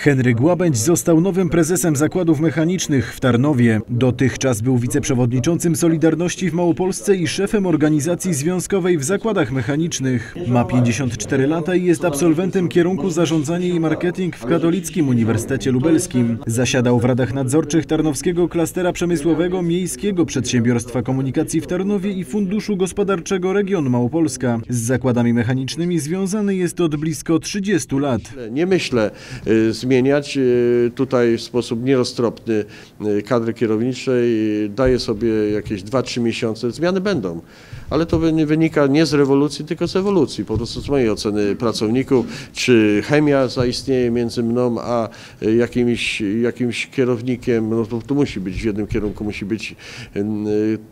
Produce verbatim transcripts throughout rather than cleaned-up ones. Henryk Łabędź został nowym prezesem zakładów mechanicznych w Tarnowie. Dotychczas był wiceprzewodniczącym Solidarności w Małopolsce i szefem organizacji związkowej w zakładach mechanicznych. Ma pięćdziesiąt cztery lata i jest absolwentem kierunku Zarządzanie i Marketing w Katolickim Uniwersytecie Lubelskim. Zasiadał w radach nadzorczych Tarnowskiego Klastera Przemysłowego, Miejskiego Przedsiębiorstwa Komunikacji w Tarnowie i Funduszu Gospodarczego Region Małopolska. Z zakładami mechanicznymi związany jest od blisko trzydziestu lat. Nie myślę zmieniać tutaj w sposób nieroztropny kadry kierowniczej. Daję sobie jakieś dwa trzy miesiące. Zmiany będą, ale to wynika nie z rewolucji, tylko z ewolucji. Po prostu z mojej oceny pracowników, czy chemia zaistnieje między mną a jakimś, jakimś kierownikiem, no to, to musi być w jednym kierunku, musi być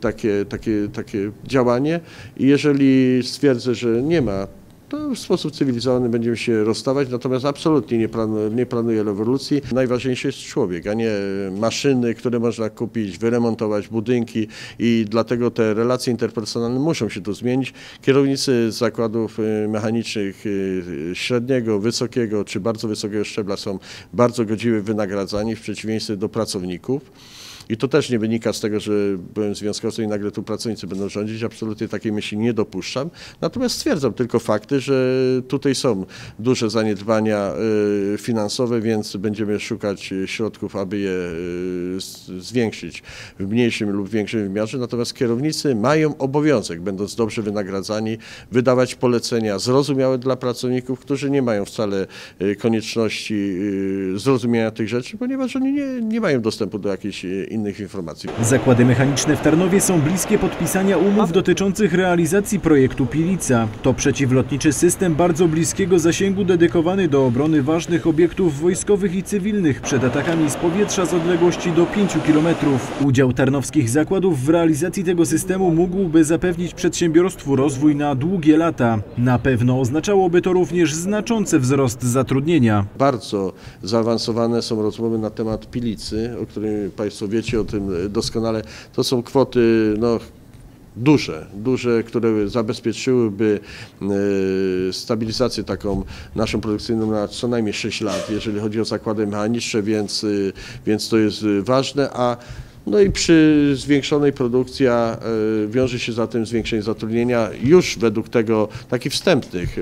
takie, takie, takie działanie. I jeżeli stwierdzę, że nie ma, to w sposób cywilizowany będziemy się rozstawać, natomiast absolutnie nie planuję, nie planuję rewolucji. Najważniejszy jest człowiek, a nie maszyny, które można kupić, wyremontować, budynki, i dlatego te relacje interpersonalne muszą się tu zmienić. Kierownicy zakładów mechanicznych średniego, wysokiego czy bardzo wysokiego szczebla są bardzo godziwie wynagradzani w przeciwieństwie do pracowników. I to też nie wynika z tego, że byłem związkowcem i nagle tu pracownicy będą rządzić. Absolutnie takiej myśli nie dopuszczam. Natomiast stwierdzam tylko fakty, że tutaj są duże zaniedbania finansowe, więc będziemy szukać środków, aby je zwiększyć w mniejszym lub większym wymiarze. Natomiast kierownicy mają obowiązek, będąc dobrze wynagradzani, wydawać polecenia zrozumiałe dla pracowników, którzy nie mają wcale konieczności zrozumienia tych rzeczy, ponieważ oni nie, nie mają dostępu do jakiejś innych informacji. Zakłady mechaniczne w Tarnowie są bliskie podpisania umów dotyczących realizacji projektu Pilica. To przeciwlotniczy system bardzo bliskiego zasięgu dedykowany do obrony ważnych obiektów wojskowych i cywilnych przed atakami z powietrza z odległości do pięciu kilometrów. Udział tarnowskich zakładów w realizacji tego systemu mógłby zapewnić przedsiębiorstwu rozwój na długie lata. Na pewno oznaczałoby to również znaczący wzrost zatrudnienia. Bardzo zaawansowane są rozmowy na temat Pilicy, o której Państwo wiecie o tym doskonale. To są kwoty no, duże, duże, które zabezpieczyłyby stabilizację taką naszą produkcyjną na co najmniej sześć lat, jeżeli chodzi o zakłady mechaniczne, więc, więc to jest ważne. A no i przy zwiększonej produkcji wiąże się za tym zwiększenie zatrudnienia już według tego takich wstępnych,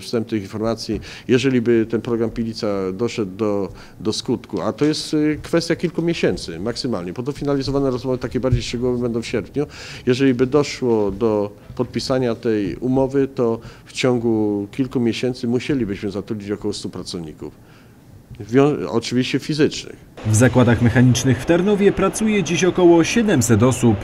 wstępnych informacji. Jeżeli by ten program Pilica doszedł do, do skutku, a to jest kwestia kilku miesięcy maksymalnie, bo dofinalizowane rozmowy takie bardziej szczegółowe będą w sierpniu. Jeżeli by doszło do podpisania tej umowy, to w ciągu kilku miesięcy musielibyśmy zatrudnić około stu pracowników. Oczywiście fizycznych. W zakładach mechanicznych w Tarnowie pracuje dziś około siedemset osób.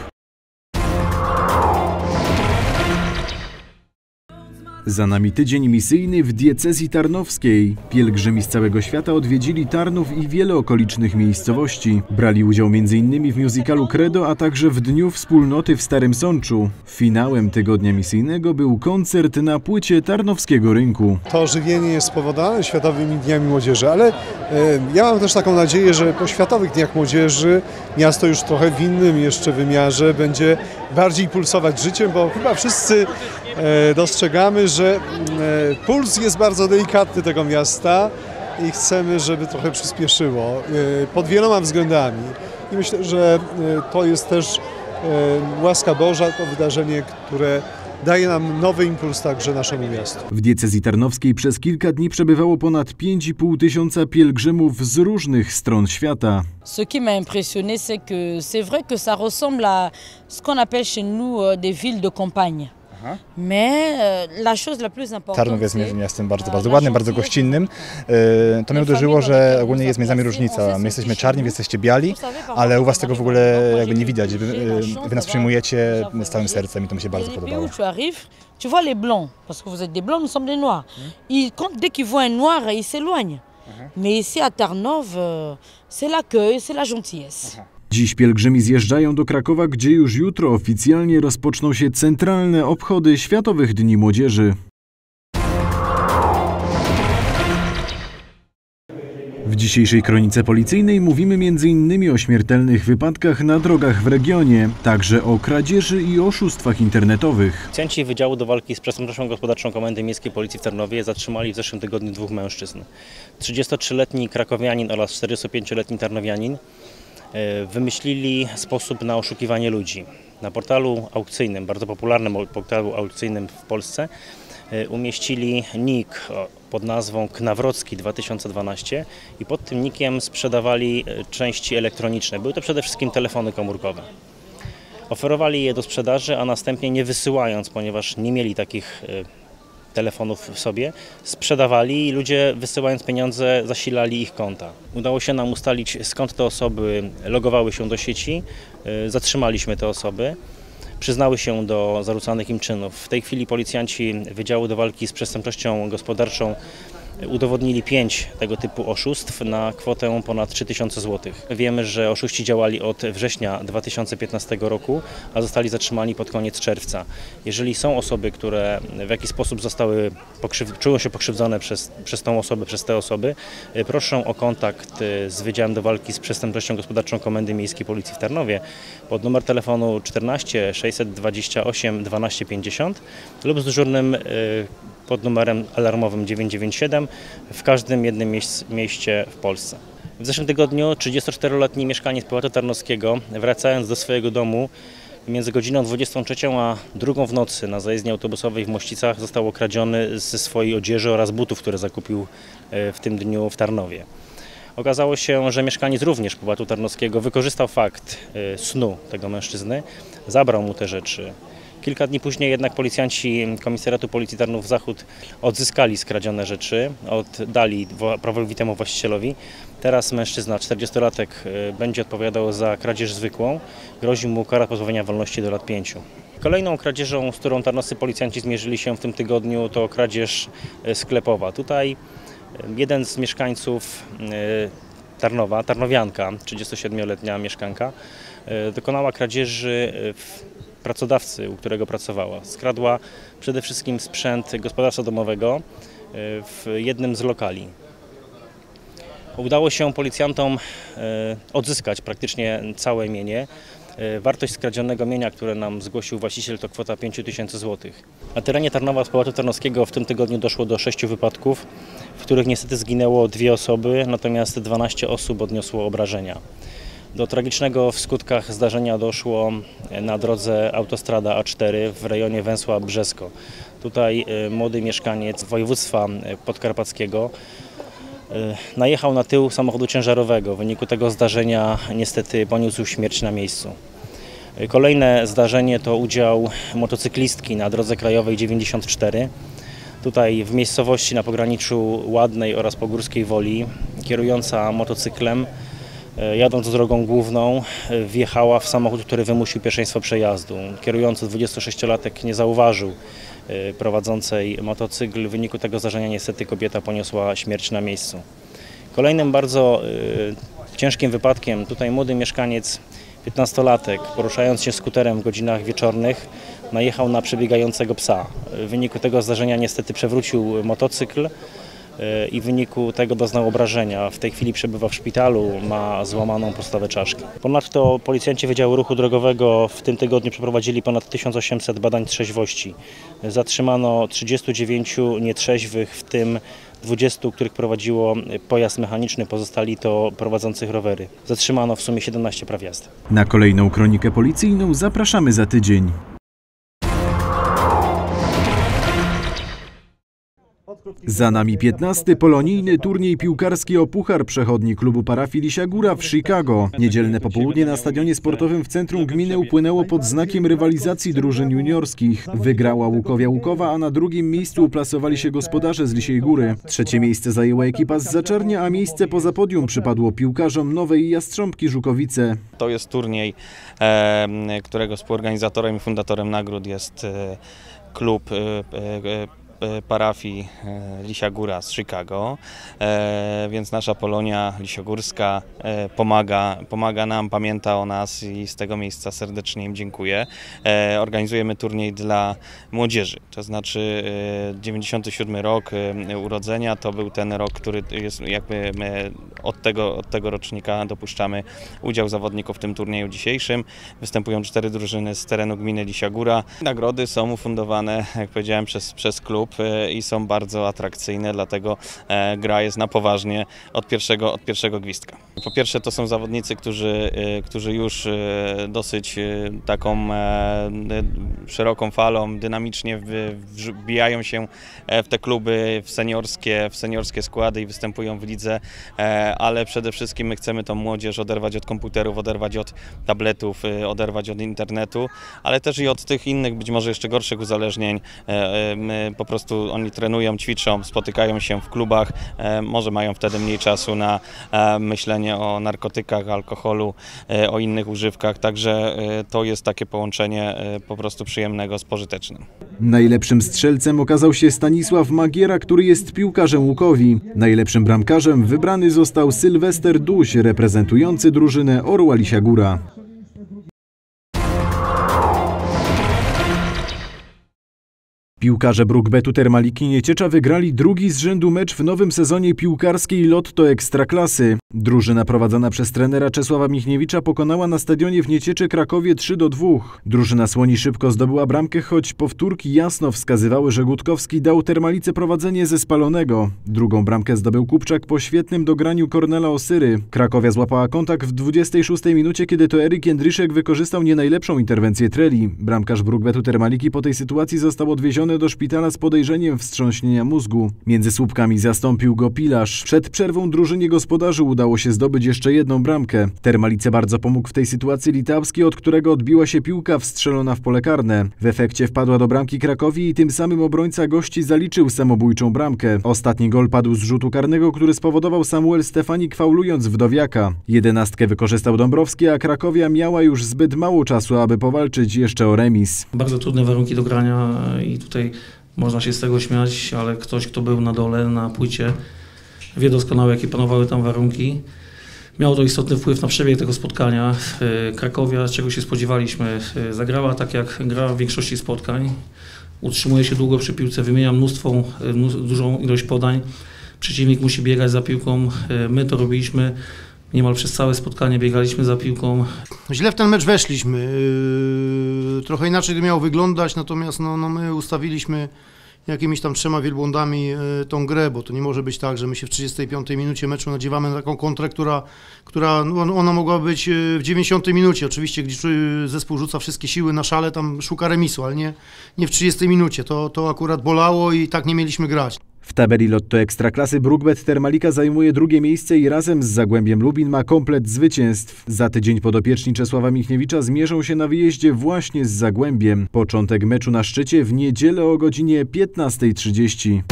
Za nami tydzień misyjny w diecezji tarnowskiej. Pielgrzymi z całego świata odwiedzili Tarnów i wiele okolicznych miejscowości. Brali udział między innymi w musicalu Credo, a także w Dniu Wspólnoty w Starym Sączu. Finałem tygodnia misyjnego był koncert na płycie Tarnowskiego Rynku. To ożywienie jest spowodowane Światowymi Dniami Młodzieży, ale ja mam też taką nadzieję, że po Światowych Dniach Młodzieży miasto już trochę w innym jeszcze wymiarze będzie bardziej pulsować życiem, bo chyba wszyscy dostrzegamy, że że puls jest bardzo delikatny tego miasta i chcemy, żeby trochę przyspieszyło pod wieloma względami. I myślę, że to jest też łaska Boża, to wydarzenie, które daje nam nowy impuls także naszemu miastu. W diecezji tarnowskiej przez kilka dni przebywało ponad pięć i pół tysiąca pielgrzymów z różnych stron świata. Ce qui m'a impressionné, c'est que c'est vrai que ça ressemble à ce qu'on appelle chez nous des villes de campagne. Tarnów jest miastem bardzo, bardzo ładnym, bardzo gościnnym. To mnie uderzyło, że ogólnie jest między nami różnica. My jesteśmy czarni, wy jesteście biali, ale u was tego w ogóle jakby nie widać. Wy, wy nas przyjmujecie z całym sercem i to mi się bardzo podobało. Tu vois les blancs, parce que vous êtes des blancs, nous sommes des noirs. Ils comptent dès qu'ils voient un noir, ils s'éloignent. Mais ici à Tarnów, c'est l'accueil, c'est la gentillesse. Dziś pielgrzymi zjeżdżają do Krakowa, gdzie już jutro oficjalnie rozpoczną się centralne obchody Światowych Dni Młodzieży. W dzisiejszej kronice policyjnej mówimy między innymi o śmiertelnych wypadkach na drogach w regionie, także o kradzieży i oszustwach internetowych. Policjanci Wydziału do Walki z Przestępczością Gospodarczą Komendy Miejskiej Policji w Tarnowie zatrzymali w zeszłym tygodniu dwóch mężczyzn. trzydziestotrzyletni krakowianin oraz czterdziestopięcioletni tarnowianin wymyślili sposób na oszukiwanie ludzi. Na portalu aukcyjnym, bardzo popularnym portalu aukcyjnym w Polsce, umieścili nick pod nazwą Knawrocki dwa tysiące dwanaście i pod tym nickiem sprzedawali części elektroniczne. Były to przede wszystkim telefony komórkowe. Oferowali je do sprzedaży, a następnie, nie wysyłając, ponieważ nie mieli takich telefonów w sobie, sprzedawali i ludzie, wysyłając pieniądze, zasilali ich konta. Udało się nam ustalić, skąd te osoby logowały się do sieci. Zatrzymaliśmy te osoby. Przyznały się do zarzucanych im czynów. W tej chwili policjanci Wydziału do Walki z Przestępczością Gospodarczą udowodnili pięć tego typu oszustw na kwotę ponad trzy tysiące złotych. Wiemy, że oszuści działali od września dwa tysiące piętnastego roku, a zostali zatrzymani pod koniec czerwca. Jeżeli są osoby, które w jakiś sposób zostały pokrzyw- czują się pokrzywdzone przez, przez tą osobę, przez te osoby, proszę o kontakt z Wydziałem do Walki z Przestępczością Gospodarczą Komendy Miejskiej Policji w Tarnowie pod numer telefonu czternaście sześćset dwadzieścia osiem dwanaście pięćdziesiąt lub z dyżurnym y, pod numerem alarmowym dziewięć dziewięć siedem w każdym jednym mieście w Polsce. W zeszłym tygodniu trzydziestoczteroletni mieszkaniec powiatu tarnowskiego, wracając do swojego domu między godziną dwudziestą trzecią a drugą w nocy na zajezdni autobusowej w Mościcach, został okradziony ze swojej odzieży oraz butów, które zakupił w tym dniu w Tarnowie. Okazało się, że mieszkaniec również powiatu tarnowskiego wykorzystał fakt snu tego mężczyzny, zabrał mu te rzeczy. Kilka dni później jednak policjanci Komisariatu Policji Tarnów Zachód odzyskali skradzione rzeczy, oddali prawowitemu właścicielowi. Teraz mężczyzna, czterdziestolatek, będzie odpowiadał za kradzież zwykłą. Grozi mu kara pozbawienia wolności do lat pięciu. Kolejną kradzieżą, z którą tarnowscy policjanci zmierzyli się w tym tygodniu, to kradzież sklepowa. Tutaj jeden z mieszkańców Tarnowa, tarnowianka, trzydziestosiedmioletnia mieszkanka, dokonała kradzieży w pracodawcy, u którego pracowała. Skradła przede wszystkim sprzęt gospodarstwa domowego w jednym z lokali. Udało się policjantom odzyskać praktycznie całe mienie. Wartość skradzionego mienia, które nam zgłosił właściciel, to kwota pięć tysięcy złotych. Na terenie Tarnowa z powiatu tarnowskiego w tym tygodniu doszło do sześciu wypadków, w których niestety zginęło dwie osoby, natomiast dwanaście osób odniosło obrażenia. Do tragicznego w skutkach zdarzenia doszło na drodze autostrada A cztery w rejonie Węsła-Brzesko. Tutaj młody mieszkaniec województwa podkarpackiego najechał na tył samochodu ciężarowego. W wyniku tego zdarzenia niestety poniósł śmierć na miejscu. Kolejne zdarzenie to udział motocyklistki na drodze krajowej dziewięćdziesiąt cztery. Tutaj w miejscowości na pograniczu Ładnej oraz Pogórskiej Woli kierująca motocyklem, jadąc drogą główną, wjechała w samochód, który wymusił pierwszeństwo przejazdu. Kierujący dwudziestosześciolatek nie zauważył prowadzącej motocykl. W wyniku tego zdarzenia niestety kobieta poniosła śmierć na miejscu. Kolejnym bardzo y, ciężkim wypadkiem tutaj młody mieszkaniec, piętnastolatek, poruszając się skuterem w godzinach wieczornych, najechał na przebiegającego psa. W wyniku tego zdarzenia niestety przewrócił motocykl i w wyniku tego doznał obrażenia. W tej chwili przebywa w szpitalu, ma złamaną podstawę czaszki. Ponadto policjanci Wydziału Ruchu Drogowego w tym tygodniu przeprowadzili ponad tysiąc osiemset badań trzeźwości. Zatrzymano trzydziestu dziewięciu nietrzeźwych, w tym dwudziestu, których prowadziło pojazd mechaniczny, pozostali to prowadzących rowery. Zatrzymano w sumie siedemnaście praw jazdy. Na kolejną kronikę policyjną zapraszamy za tydzień. Za nami piętnasty polonijny turniej piłkarski o puchar przechodni klubu parafii Lisia Góra w Chicago. Niedzielne popołudnie na stadionie sportowym w centrum gminy upłynęło pod znakiem rywalizacji drużyn juniorskich. Wygrała Łukowia Łukowa, a na drugim miejscu uplasowali się gospodarze z Lisiej Góry. Trzecie miejsce zajęła ekipa z Zaczernia, a miejsce poza podium przypadło piłkarzom Nowej Jastrząbki Żukowice. To jest turniej, którego współorganizatorem i fundatorem nagród jest klub parafii Lisia Góra z Chicago, więc nasza Polonia Lisiogórska pomaga, pomaga nam, pamięta o nas i z tego miejsca serdecznie im dziękuję. Organizujemy turniej dla młodzieży, to znaczy dziewięćdziesiąty siódmy rok urodzenia to był ten rok, który jest jakby od tego, od tego rocznika dopuszczamy udział zawodników w tym turnieju dzisiejszym. Występują cztery drużyny z terenu gminy Lisia Góra. Nagrody są ufundowane, jak powiedziałem, przez, przez klub i są bardzo atrakcyjne, dlatego gra jest na poważnie od pierwszego, od pierwszego gwizdka. Po pierwsze to są zawodnicy, którzy, którzy już dosyć taką szeroką falą, dynamicznie wbijają się w te kluby, w seniorskie, w seniorskie składy i występują w lidze, ale przede wszystkim my chcemy tą młodzież oderwać od komputerów, oderwać od tabletów, oderwać od internetu, ale też i od tych innych, być może jeszcze gorszych uzależnień. Po prostu oni trenują, ćwiczą, spotykają się w klubach, może mają wtedy mniej czasu na myślenie o narkotykach, alkoholu, o innych używkach, także to jest takie połączenie po prostu przyjemnego z pożytecznym. Najlepszym strzelcem okazał się Stanisław Magiera, który jest piłkarzem Łukowi. Najlepszym bramkarzem wybrany został Sylwester Duś, reprezentujący drużynę Orła Lisia Góra. Piłkarze Bruk-Betu Termaliki Nieciecza wygrali drugi z rzędu mecz w nowym sezonie piłkarskiej Lotto Ekstraklasy. Drużyna prowadzona przez trenera Czesława Michniewicza pokonała na stadionie w Niecieczy Krakowie trzy do dwóch. Drużyna Słoni szybko zdobyła bramkę, choć powtórki jasno wskazywały, że Gutkowski dał Termalice prowadzenie ze spalonego. Drugą bramkę zdobył Kupczak po świetnym dograniu Kornela Osyry. Krakowia złapała kontakt w dwudziestej szóstej minucie, kiedy to Eryk Jędryszek wykorzystał nie najlepszą interwencję Treli. Bramkarz Bruk-Betu Termaliki po tej sytuacji został odwieziony do szpitala z podejrzeniem wstrząśnienia mózgu. Między słupkami zastąpił go Pilarz. Przed przerwą drużynie gospodarzy udało się zdobyć jeszcze jedną bramkę. Termalice bardzo pomógł w tej sytuacji Litawski, od którego odbiła się piłka wstrzelona w pole karne. W efekcie wpadła do bramki Cracovii i tym samym obrońca gości zaliczył samobójczą bramkę. Ostatni gol padł z rzutu karnego, który spowodował Samuel Stefanik, faulując Wdowiaka. Jedenastkę wykorzystał Dąbrowski, a Cracovia miała już zbyt mało czasu, aby powalczyć jeszcze o remis. Bardzo trudne warunki do grania i tutaj można się z tego śmiać, ale ktoś, kto był na dole, na płycie, wie doskonale, jakie panowały tam warunki. Miało to istotny wpływ na przebieg tego spotkania. Cracovia, czego się spodziewaliśmy, zagrała tak jak gra w większości spotkań. Utrzymuje się długo przy piłce, wymienia mnóstwo, dużą ilość podań. Przeciwnik musi biegać za piłką. My to robiliśmy. Niemal przez całe spotkanie biegaliśmy za piłką. Źle w ten mecz weszliśmy. Trochę inaczej to miało wyglądać, natomiast no, no my ustawiliśmy jakimiś tam trzema wielbłądami tą grę, bo to nie może być tak, że my się w trzydziestej piątej minucie meczu nadziewamy na taką kontrę, która, która no, ona mogła być w dziewięćdziesiątej minucie. Oczywiście, gdzie zespół rzuca wszystkie siły na szale, tam szuka remisu, ale nie, nie w trzydziestej minucie. To, to akurat bolało i tak nie mieliśmy grać. W tabeli Lotto Ekstraklasy Bruk-Bet Termalika zajmuje drugie miejsce i razem z Zagłębiem Lubin ma komplet zwycięstw. Za tydzień podopieczni Czesława Michniewicza zmierzą się na wyjeździe właśnie z Zagłębiem. Początek meczu na szczycie w niedzielę o godzinie piętnastej trzydzieści.